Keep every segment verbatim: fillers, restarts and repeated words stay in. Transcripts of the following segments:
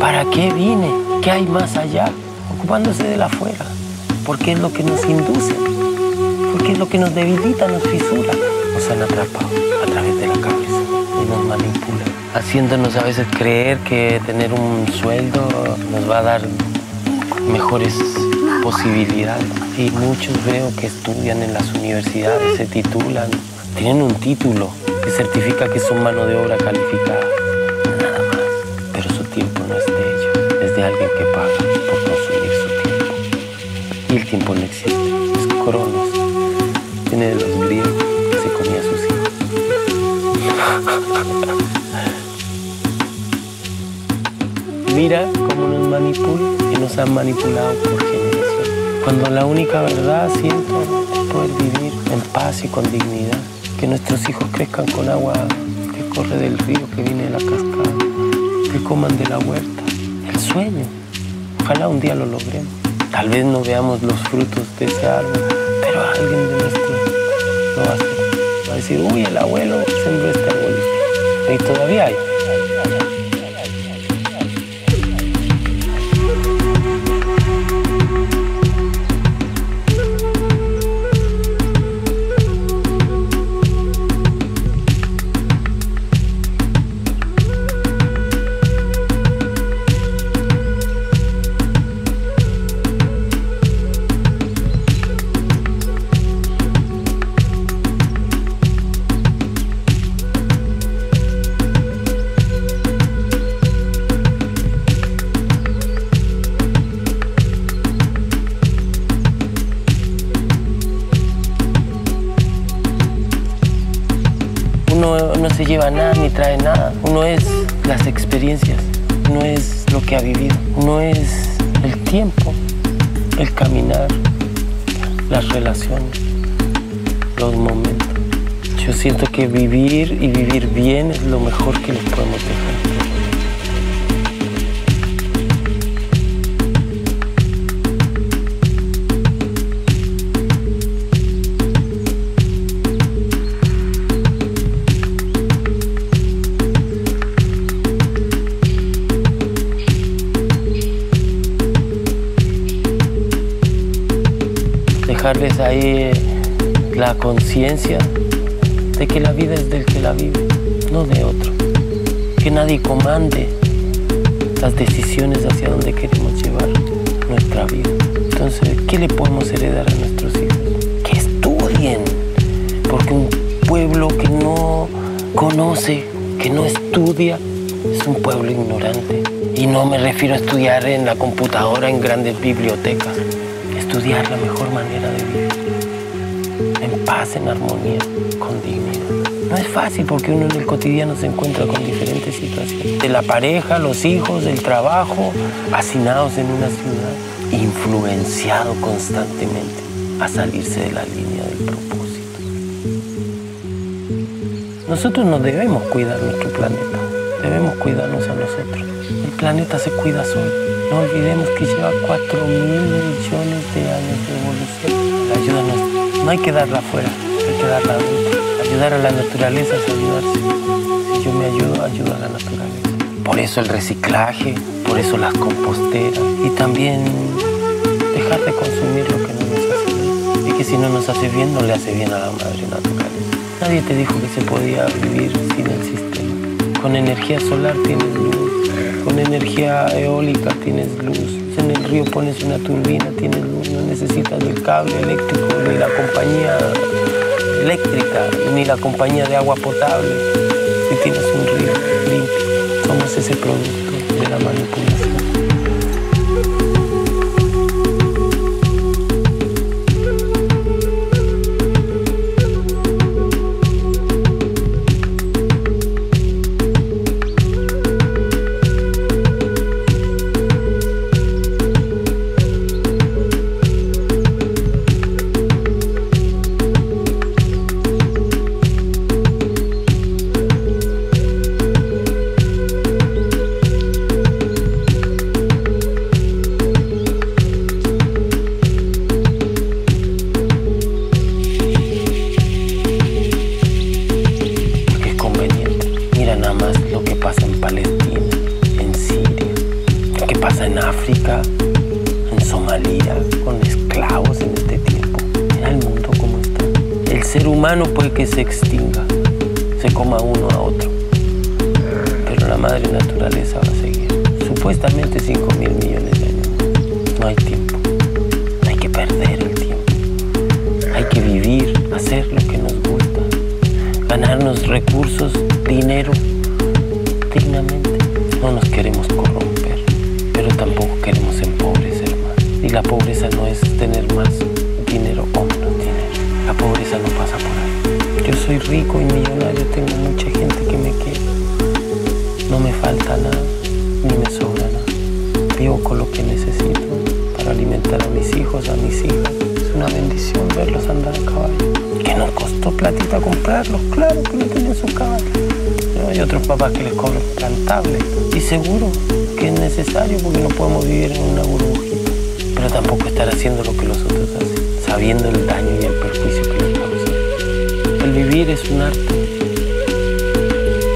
¿Para qué vine? ¿Qué hay más allá? Ocupándose de la afuera, porque es lo que nos induce, porque es lo que nos debilita, nos fisura. Nos han atrapado a través de la cabeza y nos manipulan, haciéndonos a veces creer que tener un sueldo nos va a dar mejores posibilidades. Y muchos veo que estudian en las universidades, se titulan, tienen un título que certifica que son mano de obra calificada, nada más. Pero su tiempo no es de ellos, es de alguien que paga por consumir su tiempo. Y el tiempo no existe, es Cronos, viene de los griegos, que se comía a sus hijos. Mira cómo nos manipulan y nos han manipulado por generaciones. Cuando la única verdad siento es poder vivir en paz y con dignidad. Que nuestros hijos crezcan con agua que corre del río, que viene de la cascada. Que coman de la huerta. El sueño. Ojalá un día lo logremos. Tal vez no veamos los frutos de ese árbol, pero alguien de nuestro lo va a hacer. Va a decir, uy, el abuelo sembró este arbolito. Y todavía hay. Uno no se lleva nada ni trae nada. Uno es las experiencias, uno es lo que ha vivido, uno es el tiempo, el caminar, las relaciones, los momentos. Yo siento que vivir y vivir bien es lo mejor que les podemos dejar. Dejarles ahí la conciencia de que la vida es del que la vive, no de otro. Que nadie comande las decisiones hacia donde queremos llevar nuestra vida. Entonces, ¿qué le podemos heredar a nuestros hijos? Que estudien, porque un pueblo que no conoce, que no estudia, es un pueblo ignorante. Y no me refiero a estudiar en la computadora, en grandes bibliotecas. Estudiar la mejor manera de vivir, en paz, en armonía, con dignidad. No es fácil porque uno en el cotidiano se encuentra con diferentes situaciones. De la pareja, los hijos, el trabajo, hacinados en una ciudad, influenciado constantemente a salirse de la línea del propósito. Nosotros no debemos cuidar nuestro planeta, debemos cuidarnos a nosotros. El planeta se cuida solo. No olvidemos que lleva cuatro mil millones de años de evolución. Ayúdanos. No hay que darla afuera, hay que darla adentro. Ayudar a la naturaleza es ayudarse. Si yo me ayudo, ayudo a la naturaleza. Por eso el reciclaje, por eso las composteras. Y también dejar de consumir lo que no nos hace bien. Y que si no nos hace bien, no le hace bien a la madre naturaleza. Nadie te dijo que se podía vivir sin el sistema. Con energía solar tienes luz. Con energía eólica tienes luz, en el río pones una turbina, tienes luz, no necesitas del cable eléctrico, ni la compañía eléctrica, ni la compañía de agua potable, si tienes un río limpio. Somos ese producto de la manipulación. pasa en África, en Somalia, con esclavos en este tiempo. Mira el mundo como está. El ser humano puede que se extinga, se coma uno a otro, pero la madre naturaleza va a seguir. Supuestamente cinco mil millones de años. No hay tiempo. Hay que perder el tiempo. Hay que vivir, hacer lo que nos gusta, ganarnos recursos, dinero, dignamente. No nos queremos corromper, pero tampoco queremos empobrecer más. Y la pobreza no es tener más dinero o menos dinero. La pobreza no pasa por ahí. Yo soy rico y millonario, tengo mucha gente que me quiere. No me falta nada, ni me sobra nada. Vivo con lo que necesito para alimentar a mis hijos, a mis hijas. Es una bendición verlos andar a caballo. Que nos costó platita comprarlos, claro que no tienen su caballo. Hay otros papás que les cobran plantables. Y seguro que es necesario porque no podemos vivir en una burbujita. Pero tampoco estar haciendo lo que los otros hacen, sabiendo el daño y el perjuicio que les causa. El vivir es un arte,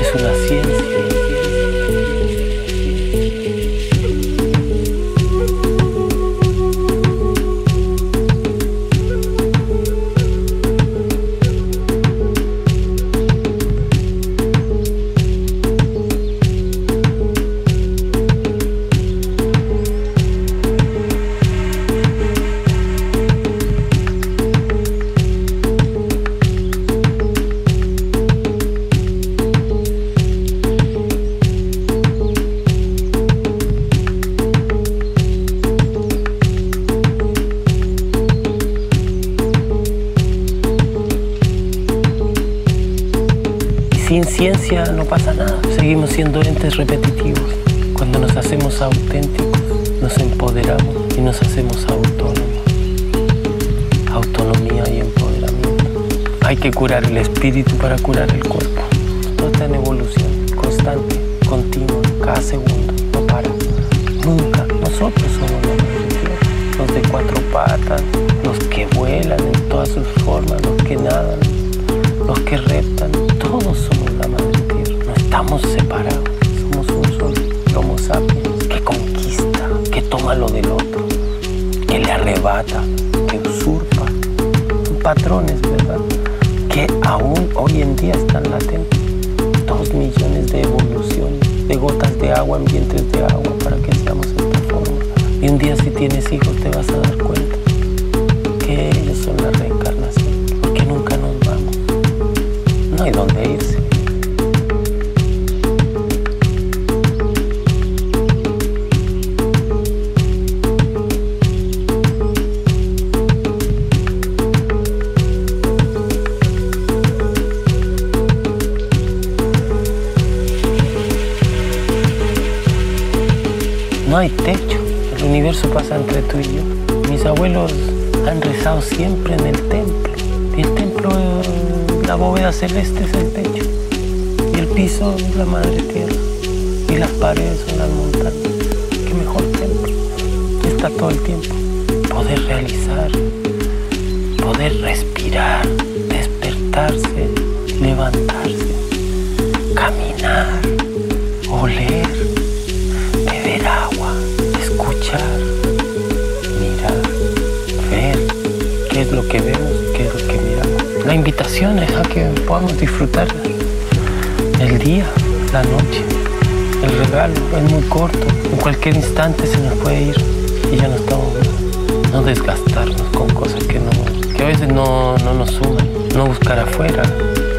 es una ciencia. Sin ciencia no pasa nada, seguimos siendo entes repetitivos. Cuando nos hacemos auténticos, nos empoderamos y nos hacemos autónomos. Autonomía y empoderamiento. Hay que curar el espíritu para curar el cuerpo. Todo está en evolución, constante, continua, cada segundo, no para. Nunca, nosotros somos los repetitivos. Los de cuatro patas, los que vuelan en todas sus formas, los que nadan, los que reptan, todos somos la madre tierra. No estamos separados, somos un solo, el Homo sapiens, que conquista, que toma lo del otro, que le arrebata, que usurpa. Son patrones, ¿verdad?, que aún hoy en día están latentes. Dos millones de evoluciones, de gotas de agua en vientres de agua, para que seamos de esta forma. Y un día, si tienes hijos, te vas a dar cuenta que ellos son la reencarnación, porque nunca nos vamos. No hay dónde irse. No hay techo. El universo pasa entre tú y yo. Mis abuelos han rezado siempre en el templo. Y el templo es... La bóveda celeste es el techo, y el piso es la madre tierra, y las paredes son las montañas. Qué mejor templo, está todo el tiempo. Poder realizar, poder respirar, despertarse, levantarse, caminar, oler, beber agua, escuchar, mirar, ver. ¿Qué es lo que vemos? ¿Qué es lo que miramos? La invitación es a que podamos disfrutar el día, la noche, el regalo. Es muy corto, en cualquier instante se nos puede ir y ya no estamos más. No desgastarnos con cosas que, no, que a veces no, no nos suman. No buscar afuera,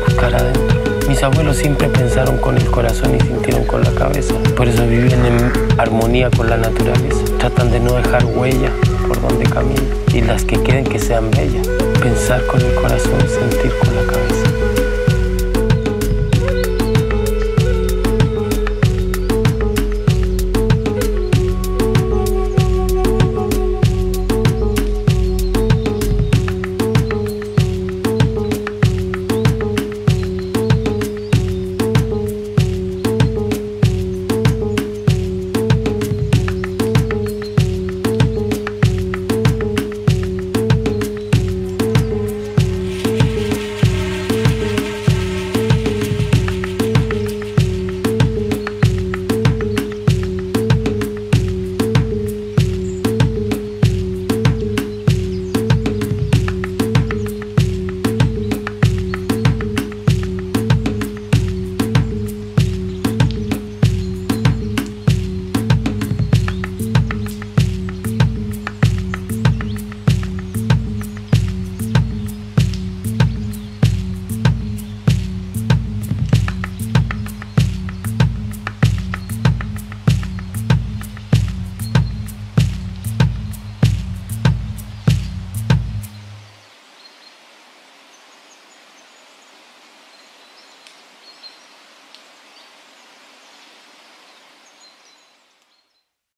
buscar adentro. Mis abuelos siempre pensaron con el corazón y sintieron con la cabeza. Por eso viven en armonía con la naturaleza. Tratan de no dejar huella por donde caminan, y las que queden que sean bellas. Pensar con el corazón, sentir con la cabeza.